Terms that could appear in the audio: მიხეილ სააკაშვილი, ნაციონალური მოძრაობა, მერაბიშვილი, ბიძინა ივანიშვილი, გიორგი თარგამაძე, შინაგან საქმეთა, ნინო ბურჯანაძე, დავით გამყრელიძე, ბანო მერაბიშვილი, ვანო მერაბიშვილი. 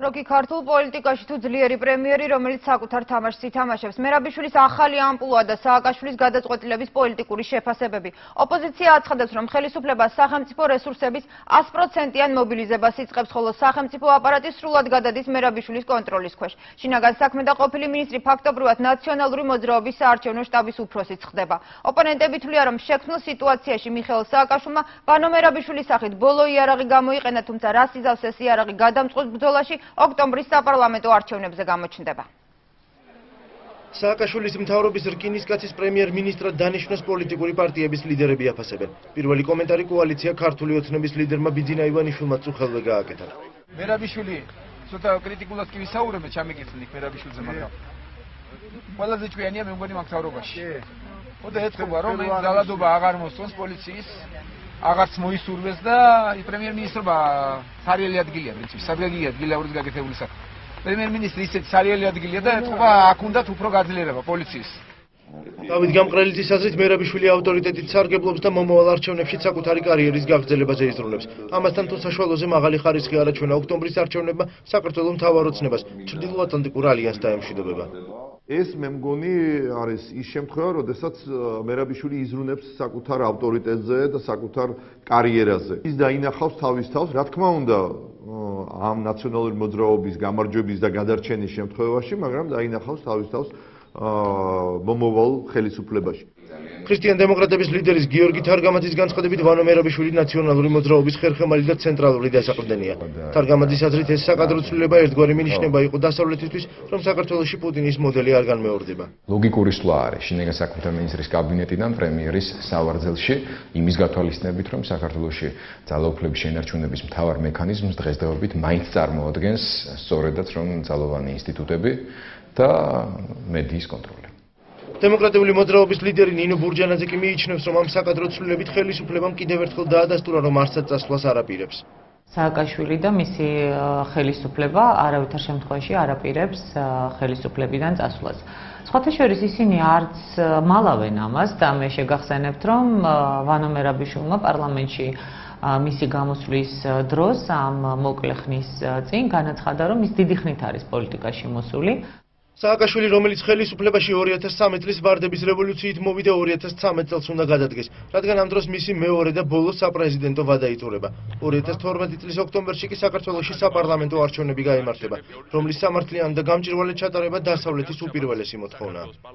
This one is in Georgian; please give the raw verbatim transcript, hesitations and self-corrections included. როკი ქართულ პოლიტიკაში თუ ძლიერი პრემიერი, რომელიც საკუთარ თამაშს ითამაშებს. მერაბიშვილის ახალი ამპლუა და სააკაშვილის გადაწყვეტილების პოლიტიკური შეფასებები. ოპოზიცია აცხადებს, რომ ხელისუფლება სახელმწიფო რესურსების ასი პროცენტიან მობილიზებას იწყებს, ხოლო სახელმწიფო აპარატი სრულად გადადის მერაბიშვილის კონტროლის ქვეშ. შინაგან საქმეთა ყოფილი მინისტრი ფაქტობრივად ნაციონალური მოძრაობის საარჩევნო შტაბის უფროსიც ხდება. ოპონენტები თვლიან, რომ შექმნილ სიტუაციაში მიხეილ სააკაშვილმა ბანო მერაბიშვილის სახით ბოლო იარაღი გამოიყენა, თუმცა რას იზავს ეს იარაღი გადამწყვის ბრძოლაში ოქტომბრის საპარლამენტო არჩევნებზე გამოჩნდება. სააკაშვილის მთავრობის რკინისკაცის პრემიერ-მინისტრად დანიშნოს პოლიტიკური პარტიების ლიდერები აფასებენ. პირველი კომენტარი კოალიცია ქართული ოცნების ლიდერმა ბიძინა ივანიშვილმა წუხელვე გააკეთა. მერაბიშვილი ცოტა კრიტიკულად კი ვისაუბრებთ ჩამიკითხულით მერაბიშვილზე, მაგრამ ყველაზე ჭკვიანია მე მგონი მაგ თავრობაში. ოდა ეთქვა რომ ძალადობა აღარ მოსწონს პოლიციის აღარც მოისურვეს და პრემიერ-მინისტრმა სარიელი ადგილია, პრინციპში, სარიელი ადგილი აურის გაკეთებული საქმე. პრემიერ-მინისტრი ისეთ სარიელი ადგილია და ეთქვა აქ უნდათ უფრო გაძლიერება პოლიციის. დავით გამყრელიძის აზრით მერაბიშვილი ავტორიტეტით სარგებლობს და მომავალ არჩევნებში საკუთარი კარიერის გაგრძელებაზე იზრუნებს. ამასთან თუ საშუალოზე მაღალი ხარისხი არ აჩვენა ოქტომბრის არჩევნებმა საქართველოს მთავარ ოცნებას ჩრდილოატლანტიკურ ალიანსს დაემშვიდობება. ეს მე მგონი არის ის შემთხვევა, როდესაც მერაბიშვილი იზრუნებს საკუთარ ავტორიტეტზე და საკუთარ კარიერაზე. ის დაინახავს თავის თავს, რა თქმა უნდა, ამ ნაციონალური მოძრაობის გამარჯვების და გადარჩენის შემთხვევაში, მაგრამ დაინახავს თავის თავს მომავალ ხელისუფლებაში. ქრისტიან დემოკრატების ლიდერის გიორგი თარგამაძის განცხადებით ბანო მერაბიშვილი ნაციონალური მოძრაობის ხერხემალი და ცენტრალური დასაყრდენია. თარგამაძის აზრით ეს საკადრო ცვლილება ერთგვარი მინიშნება იყო დასავლეთისთვის, რომ საქართველოში პუტინის მოდელი არ განმეორდება. ლოგიკური ცვლა არის შინაგან საქმეთა მინისტრის კაბინეტიდან პრემიერის სავარძელში იმის გათვალისწინებით, რომ საქართველოში ძალაუფლების შენარჩუნების მთავარ მექანიზმს დღესდღეობით მაინც წარმოადგენს სწორედაც რომ ძალოვანი ინსტიტუტები და მედიის კონტროლი. დემოკრატიული მოძრაობის ლიდერი ნინო ბურჯანაძე კი მიიჩნევს, რომ ამ საკადრო ცვლილებით ხელისუფლებამ კიდევ ერთხელ დაადასტურა, რომ არსად წასვლას არ აპირებს. სააკაშვილი და მისი ხელისუფლება არავითარ შემთხვევაში არ აპირებს ხელისუფლებიდან წასვლას. სხვათა შორის ისინი არც მალავენ ამას და მე შეგახსენებთ, რომ ვანო მერაბიშვილმა პარლამენტში მისი გამოსვლის დროს ამ მოკლე ხნის წინ განაცხადა, რომ ის დიდი ხნით არის პოლიტიკაში მოსული. სააკაშვილი, რომელიც ხელისუფლებაში ორი ათას სამი წლის ვარდების რევოლუციით მოვიდა, ორი ათას ცხრამეტ წელს უნდა გადადგეს, რადგან ამ დროს მისი მეორე და ბოლო საპრეზიდენტო ვადა იწურება. ორი ათას თორმეტი წლის ოქტომბერში კი საქართველოში საპარლამენტო არჩევნები გაიმართება, რომლის სამართლიანი და გამჭირვალე ჩატარება დასავლეთის უპირველესი მოთხოვნაა.